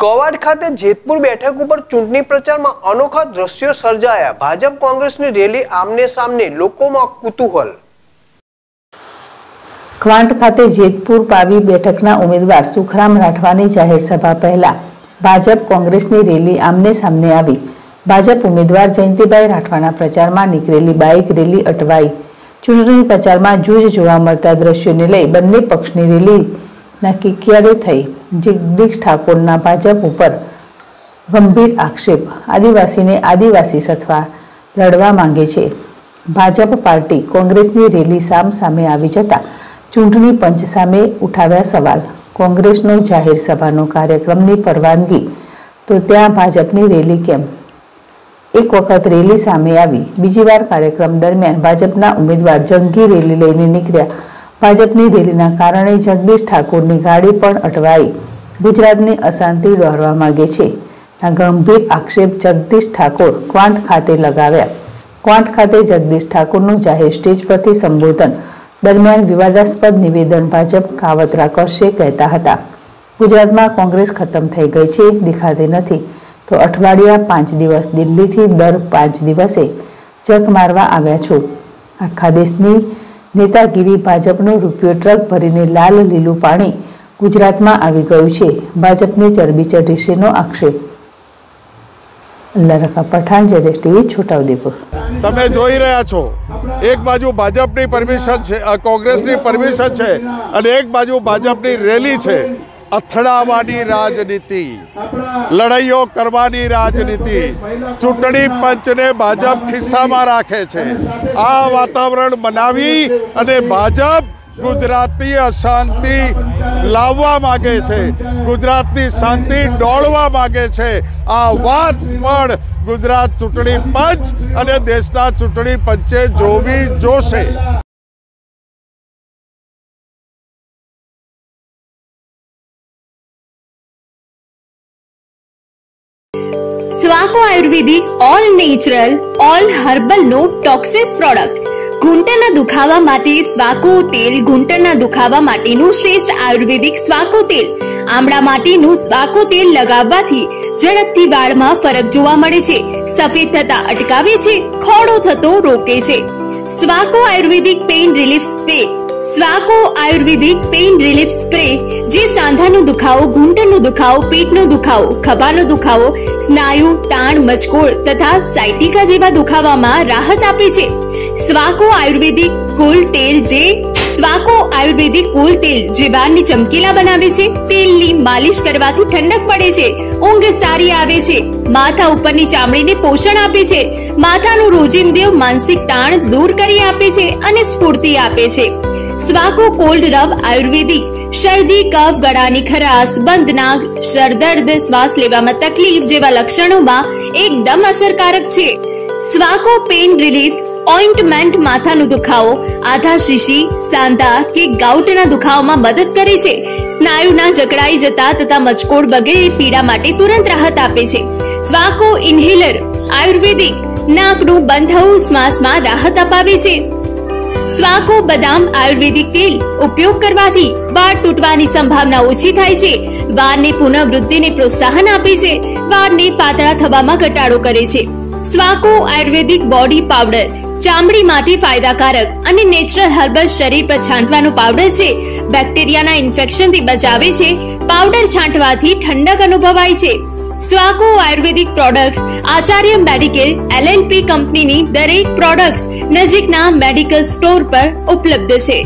कवाड खाते जेतपुर बैठक पर चूंटणी प्रचार में अनोखा दृश्य सर्जाया। भाजप कांग्रेस ने रैली आमने सामने, लोगों में कुतूहल। क्वांट खाते जेतपुर पावी बैठकना उम्मीदवार सुखराम राठवानी जाहिर सभा पहला भाजप कांग्रेस ने रैली आमने सामने आई। भाजप उम्मीदवार जयंतीभाई राठवाना प्रचार में निकलेली बाइक रैली अटवाई। चूंटणी प्रचार में जूझ जोवा मळता दृश्यों ने लई बंने पक्षनी रैली नक्की क्यारे थई। जगदीश ठाकोर ना भाजप पर गंभीर आक्षेप, आदिवासी ने आदिवासी सत्वा लड़वा मांगे छे। भाजप पार्टी कांग्रेस की रैली साम सामे आवी जता चूंटणी पंच सामे उठाव्या सवाल। कांग्रेस नो जाहिर सभा नो कार्यक्रम नी परवानगी तो त्यां भाजपनी रैली केम? एक वखत रैली सामे आवी, बीजी वार कार्यक्रम दरमियान भाजपना उम्मीदवार जंगी रैली लईने निकळ्या। भाजपनी रैलीना कारणे जगदीश ठाकोरनी गाड़ी पण अटवाई। गुजरातनी अशांति डोहरवा मांगे छे आ गंभीर आक्षेप जगदीश ठाकोर क्वांट खाते लगाव्या। क्वांट खाते जगदीश ठाकोरनुं जाहिर स्टेज परथी संबोधन दरमियान विवादास्पद निवेदन भाजप कावतरा करशे कहता हता। गुजरात में कांग्रेस खत्म थई गई छे, दिखाती नथी तो अठवाडिया 5 दिवस दिल्ली थी दर 5 दिवसे चक मारवा आव्या छो। आखा देशनी नेतागिरी भाजपनो रूपियो ट्रक भरीने लाल लीलू पाणी गुजरात में आवी गयुं छे। भाजपने चरबी चढ़ी छेनो आक्षेप। તમે જોઈ રહ્યા છો, એક બાજુ ભાજપની પરમિશન છે, કોંગ્રેસની પરમિશન છે અને એક બાજુ ભાજપની રેલી છે। અથડાવાની રાજનીતિ, લડાઈઓ કરવાની રાજનીતિ, ચૂંટણી પંચને ભાજપ ખિસ્સામાં રાખે છે। આ વાતાવરણ બનાવી અને ભાજપ ગુજરાતની અશાંતિ લાવવા માગે છે, ગુજરાતની શાંતિ ડોળવા માગે છે। આ વાત પણ ગુજરાત ચૂંટણી પંચ અને દેશના ચૂંટણી પંચે જોવી જોશે। Swako ayurvedic all natural all herbal no toxics product. ઘૂંટણના દુખાવા માટે સ્વાકો તેલ, ઘૂંટણના દુખાવા માટેનું શ્રેષ્ઠ આયુર્વેદિક સ્વાકો તેલ। આમળા માટેનું સ્વાકો તેલ લગાવવાથી ઝડપથી વાળમાં ફરક જોવા મળે છે, સફેદ થતા અટકાવે છે, ખોડો થતો રોકે છે। Swako ayurvedic pain relief spray. Swako ayurvedic pain relief spray જે સાંધાનો દુખાવો, ઘૂંટણનો દુખાવો, પેટનો દુખાવો, ખભાનો દુખાવો, સ્નાયુ તાણ, મચકોળ તથા સાયટિકા જેવા દુખાવામાં રાહત આપે છે। स्वाको आयुर्वेदिक कूल तेल जे स्वाको आयुर्वेदिक कूल तेल जीवाणु चमकीला बनावे छे। तेल नी मालिश करवाथी ठंडक पड़े छे, ऊंघ सारी आवे छे, माथा उपरनी चामड़ीने पोषण आपे छे, माथानु रोजिंदो मानसिक ताण दूर करी आपे छे अने स्फूर्ति आपे छे। स्वाको कोल्ड रब आयुर्वेदिक शर्दी, कफ, गळानी खराश, बंद नाक, सरदर्द, श्वास लेवामां तकलीफ जेवा लक्षणोमां एकदम असरकारक छे। स्वाको पेन रिलीफ ऑइंटमेंट माथानो दुखावो, आधा शीशी, सांधा के गाउटना दुखावामां मदद करे छे। स्नायुना जकड़ाई जता तथा मचकोड़ वगैरे पीड़ा माटे तुरंत राहत आपे छे। स्वाको इनहेलर आयुर्वेदिक नाकनु बंधाऊ श्वासमां राहत अपावे छे। स्वाको बदाम आयुर्वेदिक तेल उपयोग करवाथी वाળ તૂટવાની સંભાવના ઓછી થાય છે, વાળની પુનઃવૃદ્ધિને પ્રોત્સાહન આપે છે, વાળને પાતળા થવામાં ઘટાડો કરે છે। स्वाको आयुर्वेदिक बॉडी पाउडर चामड़ी माटे फायदाकारक अने नेचरल हर्बल शरीर पर छांटवानो पाउडर छे। बेक्टेरियाना इन्फेक्शन थी बचावे छे। पाउडर छांटवाथी ठंडक अनुभवाय छे। Swako Ayurvedic products Acharya Medicare LNP कंपनीनी दरेक प्रोडक्ट्स नजीकना मेडिकल स्टोर पर उपलब्ध छे।